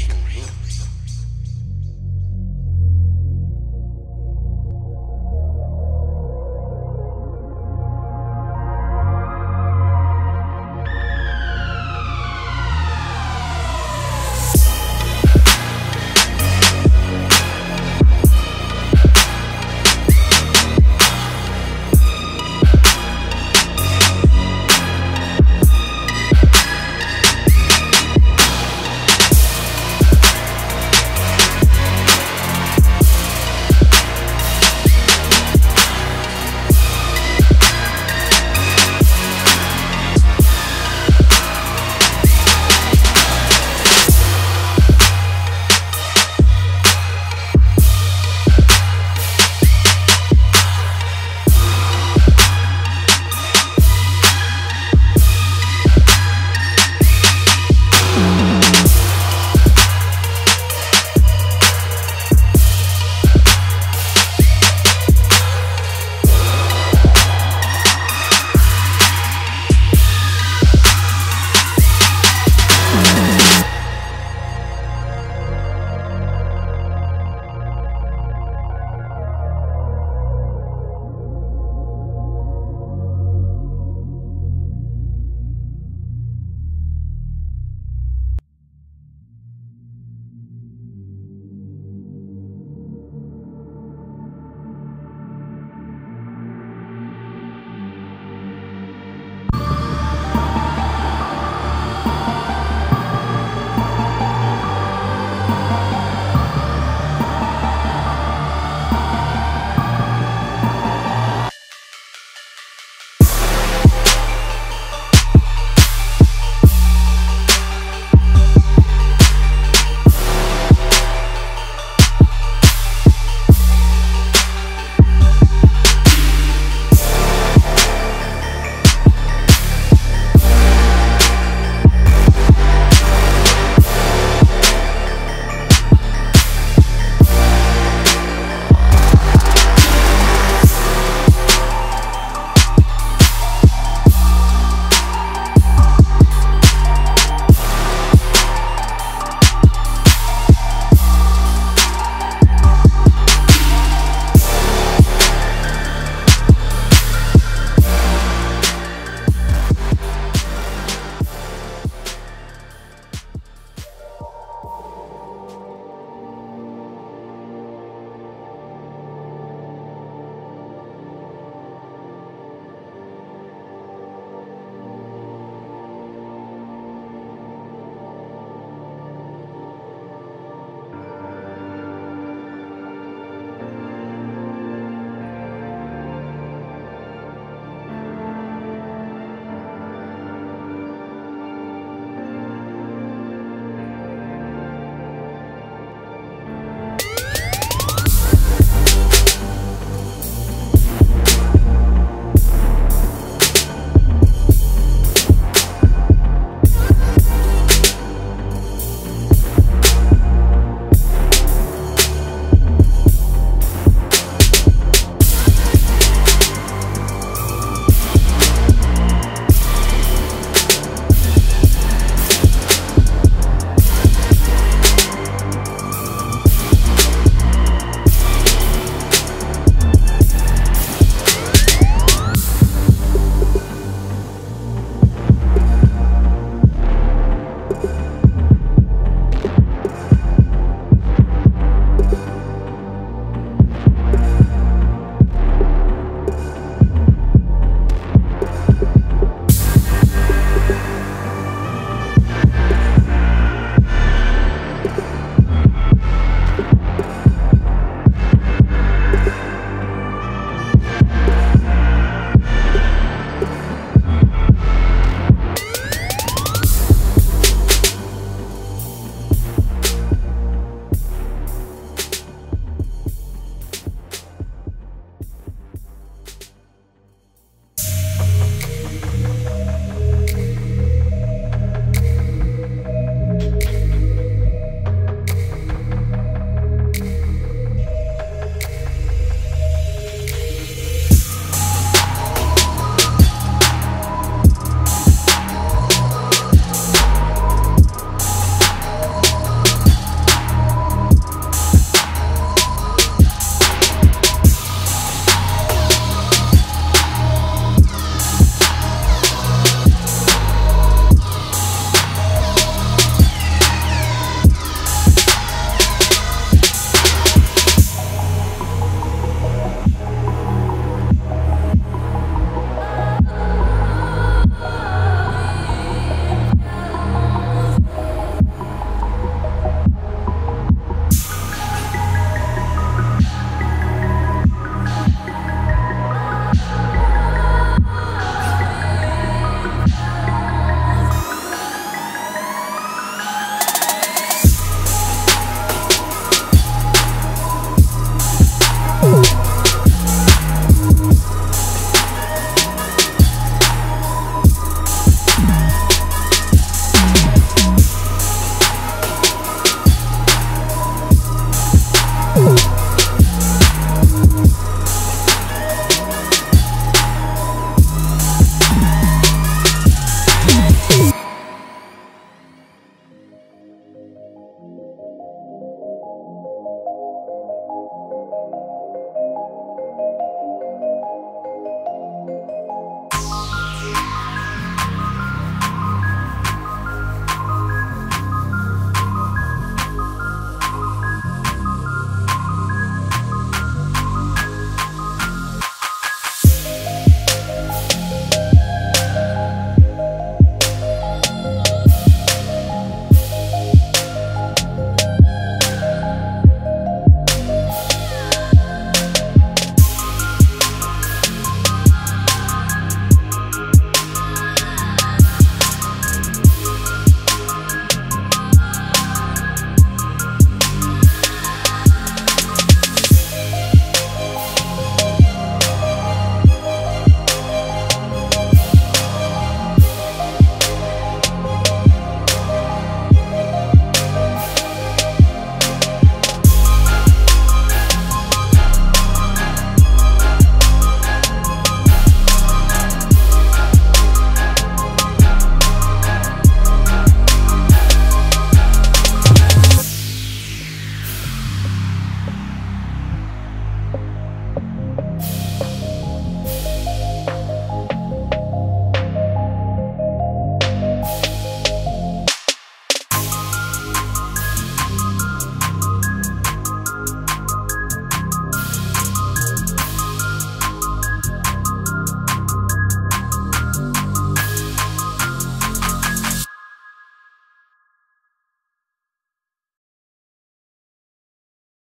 Green.